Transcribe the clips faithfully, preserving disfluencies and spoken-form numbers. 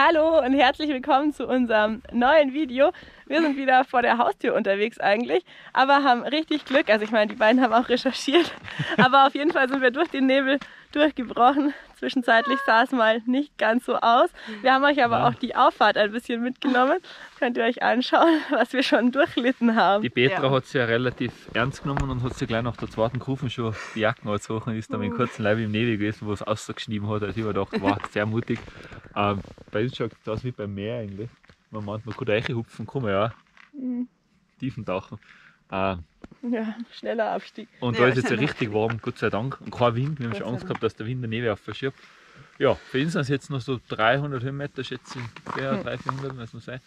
Hallo und herzlich willkommen zu unserem neuen Video. Wir sind wieder vor der Haustür unterwegs eigentlich, aber haben richtig Glück. Also ich meine, die beiden haben auch recherchiert, aber auf jeden Fall sind wir durch den Nebel durchgebrochen. Zwischenzeitlich sah es mal nicht ganz so aus. Wir haben euch aber ja. auch die Auffahrt ein bisschen mitgenommen. Könnt ihr euch anschauen, was wir schon durchlitten haben. Die Petra ja. hat es ja relativ ernst genommen und hat sich gleich nach der zweiten Kurve schon die Jacken angezogen und ist dann mit einem kurzen Leib im Nebel gewesen, wo es ausgeschnitten hat. Also ich war gedacht, wow, sehr mutig. Ähm, bei uns schaut es aus wie beim Meer eigentlich. Man meint, man kann reinhupfen, kann man ja mhm. tiefen tauchen. Äh, ja, schneller Abstieg. Und ja, da ist jetzt richtig warm, Gott sei Dank. Und kein Wind, wir haben Gott schon Angst gehabt, dass der Wind den Nebel aufverschiebt. Ja, für uns sind es jetzt noch so dreihundert Höhenmeter, schätze ich, dreihundert, vierhundert, muss man sein.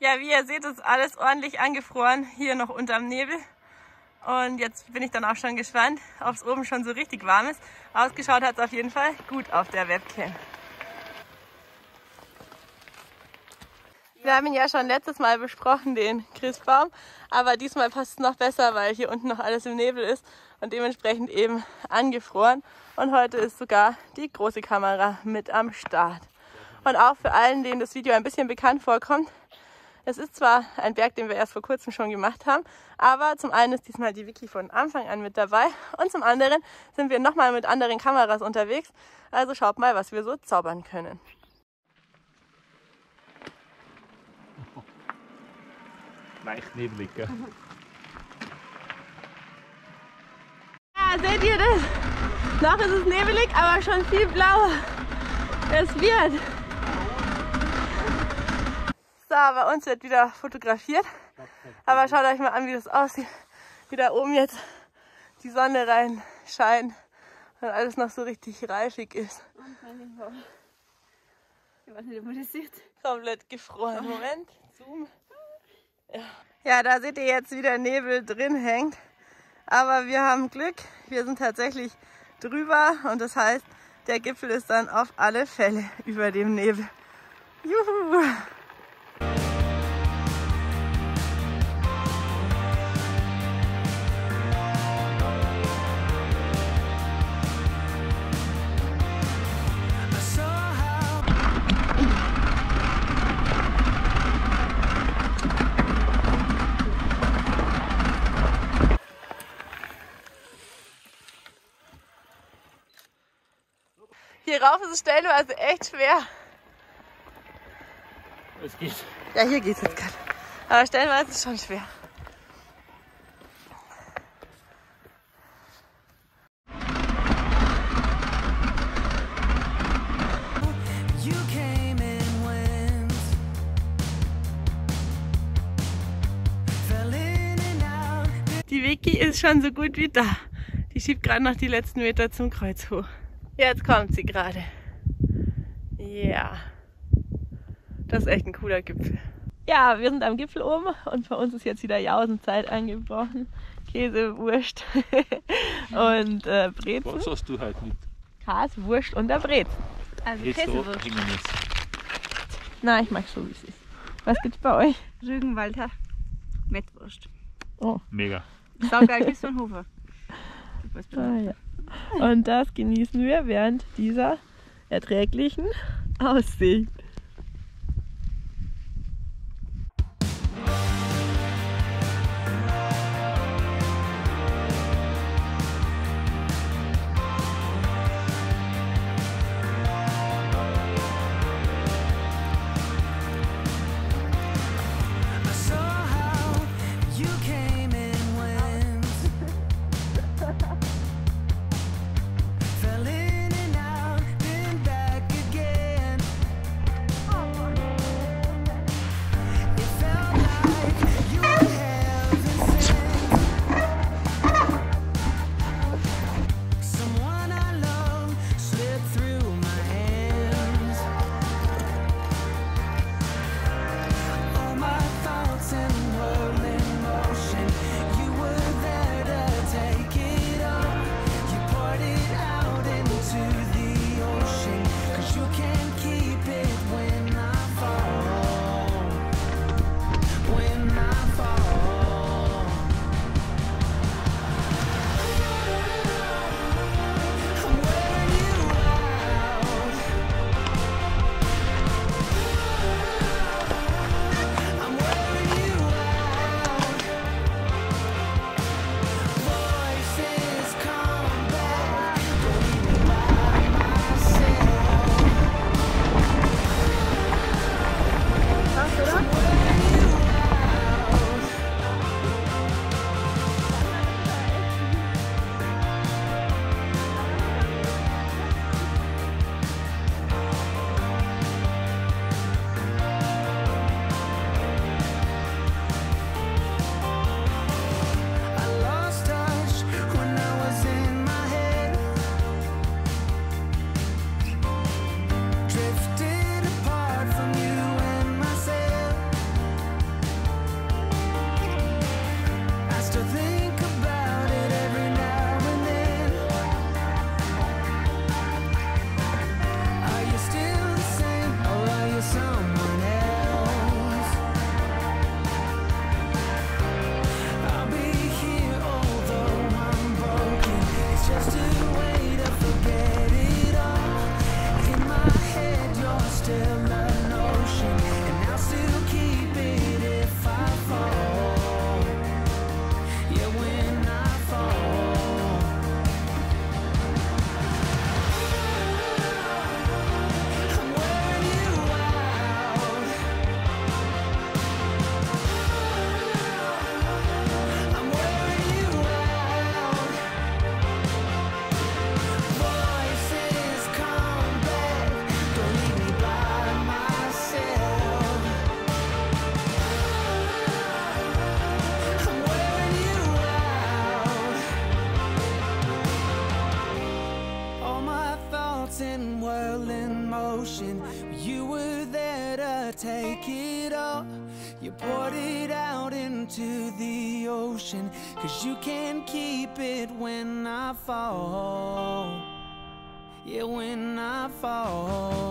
Ja, wie ihr seht, ist alles ordentlich angefroren, hier noch unterm Nebel. Und jetzt bin ich dann auch schon gespannt, ob es oben schon so richtig warm ist. Ausgeschaut hat es auf jeden Fall gut auf der Webcam. Wir haben ihn ja schon letztes Mal besprochen, den Christbaum, aber diesmal passt es noch besser, weil hier unten noch alles im Nebel ist und dementsprechend eben angefroren. Und heute ist sogar die große Kamera mit am Start. Und auch für allen, denen das Video ein bisschen bekannt vorkommt, es ist zwar ein Berg, den wir erst vor kurzem schon gemacht haben, aber zum einen ist diesmal die Vicky von Anfang an mit dabei und zum anderen sind wir nochmal mit anderen Kameras unterwegs. Also schaut mal, was wir so zaubern können. Leicht nebelig, gell? Ja, seht ihr das? Noch ist es nebelig, aber schon viel blauer. Es wird. So, bei uns wird wieder fotografiert, aber schaut euch mal an, wie das aussieht, wie da oben jetzt die Sonne rein scheint und alles noch so richtig reifig ist. Ich weiß nicht, ob man das sieht. Komplett gefroren. Moment, zoom. Ja, da seht ihr jetzt, wie der Nebel drin hängt, aber wir haben Glück, wir sind tatsächlich drüber und das heißt, der Gipfel ist dann auf alle Fälle über dem Nebel. Juhu! Hier rauf ist es stellenweise echt schwer. Es geht. Ja, hier geht es jetzt gerade. Aber stellenweise ist es schon schwer. Die Vicky ist schon so gut wie da. Die schiebt gerade noch die letzten Meter zum Kreuz hoch. Jetzt kommt sie gerade. Ja. Yeah. Das ist echt ein cooler Gipfel. Ja, wir sind am Gipfel oben und für uns ist jetzt wieder Jausenzeit angebrochen. Käse, Wurst und äh, Brezen. Was hast du heute mit? Käse, Wurst und der Brezen. Also Käsewurst. Nein, ich mag so, wie es ist. Was gibt's bei euch? Rügenwalter Mettwurst. Oh. Mega. Saugeil, gibt's von Hofer. Ah, ja. Und das genießen wir während dieser erträglichen Aussicht. ocean. You were there to take it all. You poured it out into the ocean, 'cause you can't keep it when I fall. Yeah, when I fall.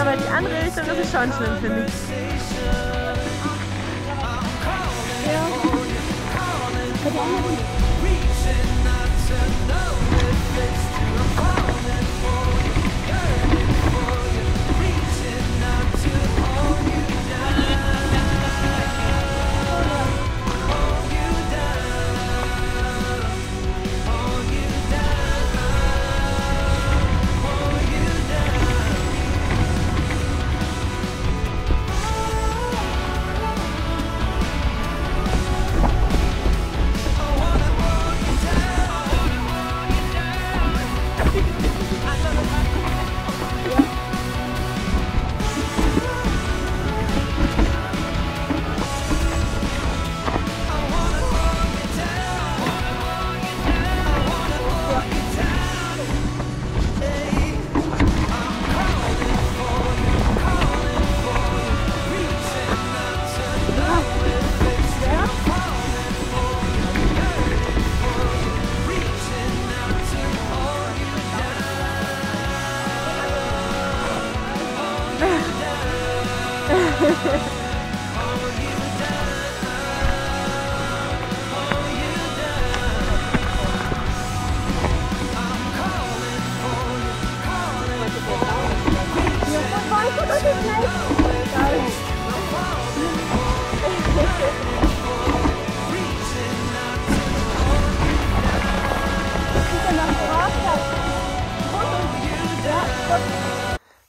Aber die andere Richtung, das ist schon schlimm für mich.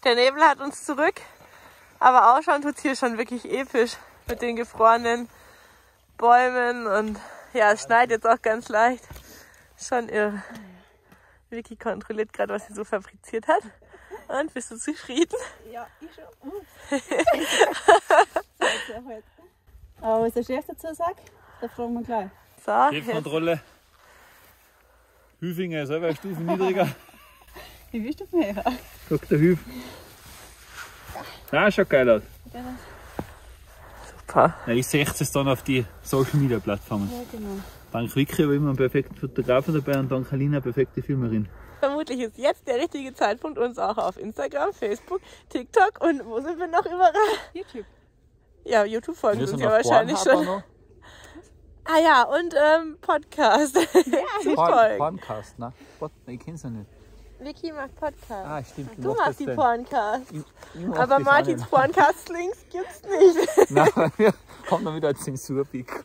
Der Nebel hat uns zurück, aber ausschauen tut es hier schon wirklich episch mit den gefrorenen Bäumen und ja, es schneit jetzt auch ganz leicht. Schon irre. Vicky kontrolliert gerade, was sie so fabriziert hat. Und bist du zufrieden? Ja, ich schon. Aber was der Chef dazu sagt, da fragen wir gleich. So, Chefkontrolle. Hüfinger ist selber Stufen niedriger. Wie bist du mehr? Guck, der Hüf. Ah, schaut geil aus. Super. Ja, ich sehe es dann auf die Social Media Plattformen. Ja, genau. Dank Vicky war immer einen perfekten Fotografen dabei und dank Alina eine perfekte Filmerin. Vermutlich ist jetzt der richtige Zeitpunkt, uns auch auf Instagram, Facebook, TikTok und wo sind wir noch überall? YouTube. Ja, YouTube folgen uns ja wahrscheinlich schon. Noch. Ah ja, und ähm, Podcast. Ja, Porn, Porncast, ne? Ich kenn's ja nicht. Vicky macht Podcast. Ah, stimmt. Du machst die Porncasts. Aber Martins Porncast-Links gibt's nicht. Nein, wir haben noch wieder einen Zensurpick.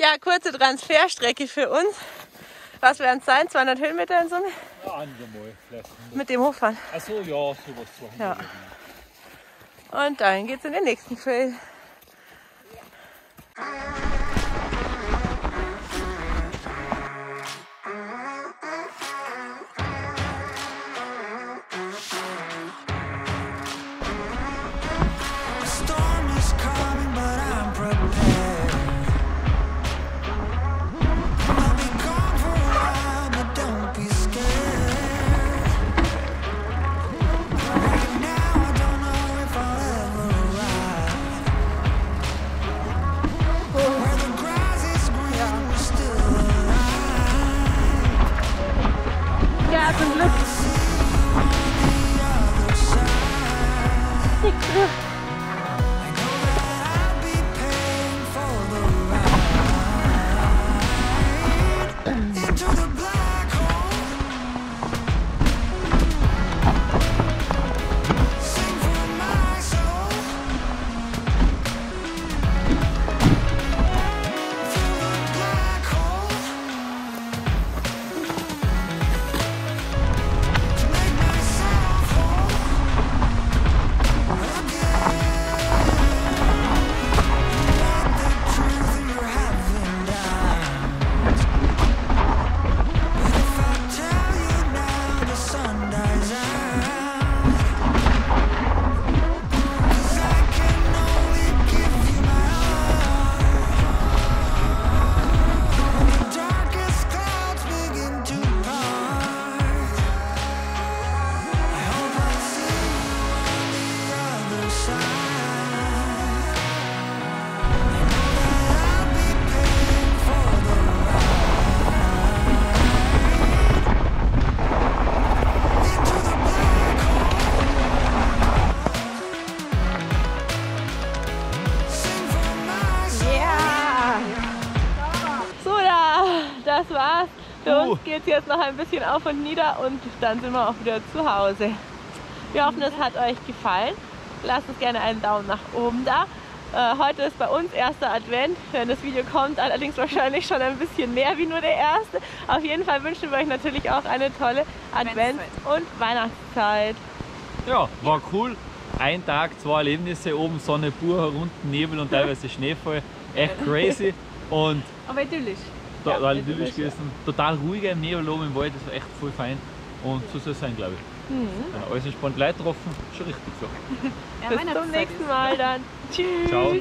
Ja, kurze Transferstrecke für uns. Was werden es sein? zweihundert Höhenmeter in Summe? Ja, einmal, vielleicht. Mit dem Hochfahren? Achso, ja, sowas. Ja. Und dann geht's in den nächsten Trail. Jetzt jetzt noch ein bisschen auf und nieder und dann sind wir auch wieder zu Hause. Wir hoffen, es hat euch gefallen. Lasst uns gerne einen Daumen nach oben da. Äh, heute ist bei uns erster Advent, wenn das Video kommt, allerdings wahrscheinlich schon ein bisschen mehr wie nur der erste. Auf jeden Fall wünschen wir euch natürlich auch eine tolle Advents- und Weihnachtszeit. Ja, war cool. Ein Tag, zwei Erlebnisse, oben Sonne pur, unten Nebel und teilweise Schneefall. Echt crazy. Und aber idyllisch. Da, ja, idyllisch gewesen. Ja. Total ruhig im Nebel oben im Wald, das war echt voll fein und so soll es sein, glaube ich. Mhm. Ja, alles entspannt, Leute getroffen, schon richtig so. Ja, bis zum nächsten Mal dann. Tschüss. Ciao.